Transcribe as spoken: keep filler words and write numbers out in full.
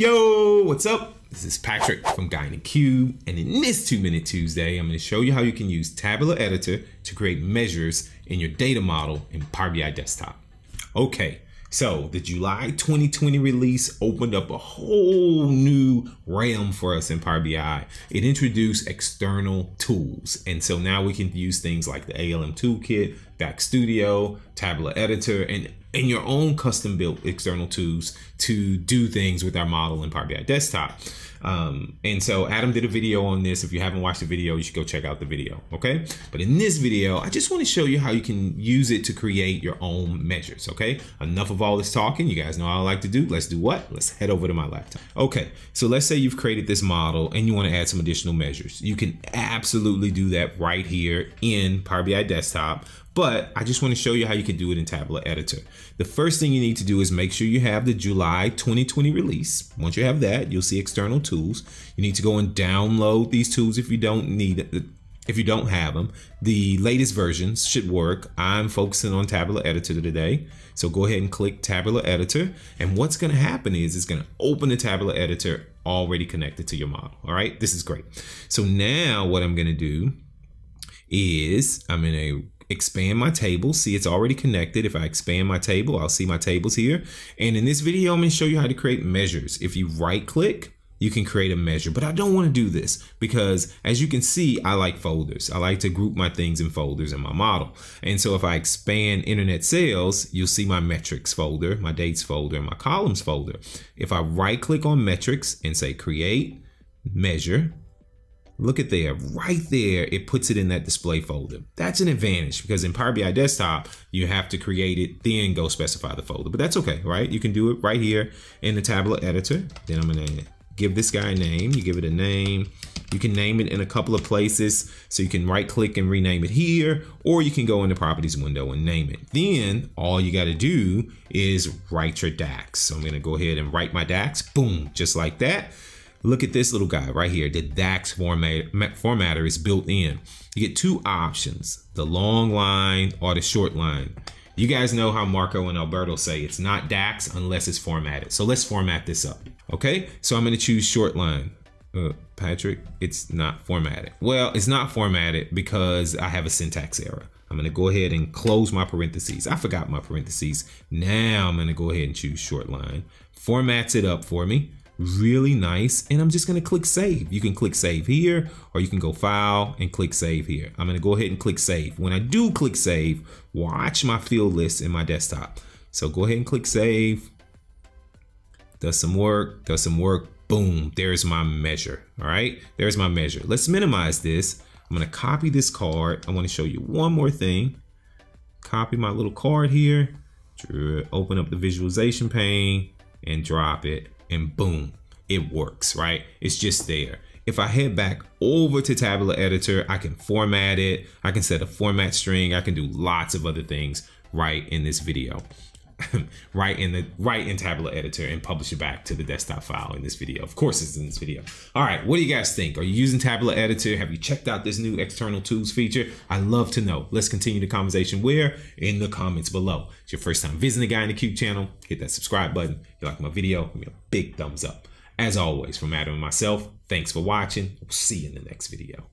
Yo, what's up? This is Patrick from Guy in a Cube, and in this two-minute Tuesday, I'm going to show you how you can use Tabular Editor to create measures in your data model in Power B I Desktop. Okay, so the July twenty twenty release opened up a whole new realm for us in Power B I. It introduced external tools, and so now we can use things like the A L M toolkit, Backstudio, Tabular Editor, and and your own custom built external tools to do things with our model in Power B I Desktop. Um, and so Adam did a video on this. If you haven't watched the video, you should go check out the video, okay? But in this video, I just wanna show you how you can use it to create your own measures, okay? Enough of all this talking. You guys know what I like to do. Let's do what? Let's head over to my laptop. Okay, so let's say you've created this model and you wanna add some additional measures. You can absolutely do that right here in Power B I Desktop, but I just wanna show you how you can do it in Tabular Editor. The first thing you need to do is make sure you have the July twenty twenty release. Once you have that, you'll see external tools. You need to go and download these tools if you don't need it, if you don't have them. The latest versions should work. I'm focusing on Tabular Editor today. So go ahead and click Tabular Editor. And what's gonna happen is it's gonna open the Tabular Editor already connected to your model, all right? This is great. So now what I'm gonna do is I'm in a expand my table. See, it's already connected. If I expand my table, I'll see my tables here. And in this video, I'm gonna show you how to create measures. If you right click, you can create a measure, but I don't wanna do this because as you can see, I like folders. I like to group my things in folders in my model. And so if I expand internet sales, you'll see my metrics folder, my dates folder, and my columns folder. If I right click on metrics and say create measure, look at there, right there, it puts it in that display folder. That's an advantage because in Power B I Desktop, you have to create it, then go specify the folder, but that's okay, right? You can do it right here in the Tabular Editor. Then I'm gonna give this guy a name. You give it a name. You can name it in a couple of places. So you can right click and rename it here, or you can go in the properties window and name it. Then all you gotta do is write your DAX. So I'm gonna go ahead and write my DAX, boom, just like that. Look at this little guy right here. The DAX format, formatter is built in. You get two options, the long line or the short line. You guys know how Marco and Alberto say it's not DAX unless it's formatted. So let's format this up, okay? So I'm gonna choose short line. Uh, Patrick, it's not formatted. Well, it's not formatted because I have a syntax error. I'm gonna go ahead and close my parentheses. I forgot my parentheses. Now I'm gonna go ahead and choose short line. Formats it up for me. Really nice, and I'm just gonna click save. You can click save here, or you can go file and click save here. I'm gonna go ahead and click save. When I do click save, watch my field list in my desktop. So go ahead and click save. Does some work, does some work, boom, there's my measure, all right? There's my measure. Let's minimize this. I'm gonna copy this card. I wanna show you one more thing. Copy my little card here, open up the visualization pane, and drop it. And boom, it works, right? It's just there. If I head back over to Tabular Editor, I can format it. I can set a format string. I can do lots of other things right in this video, right in the right in Tabular Editor, and publish it back to the desktop file in this video. Of course, it's in this video. All right, what do you guys think? Are you using Tabular Editor? Have you checked out this new external tools feature? I'd love to know. Let's continue the conversation where? In the comments below. If it's your first time visiting the Guy in the Cube channel, hit that subscribe button. If you like my video, give me a big thumbs up. As always, from Adam and myself, thanks for watching. We'll see you in the next video.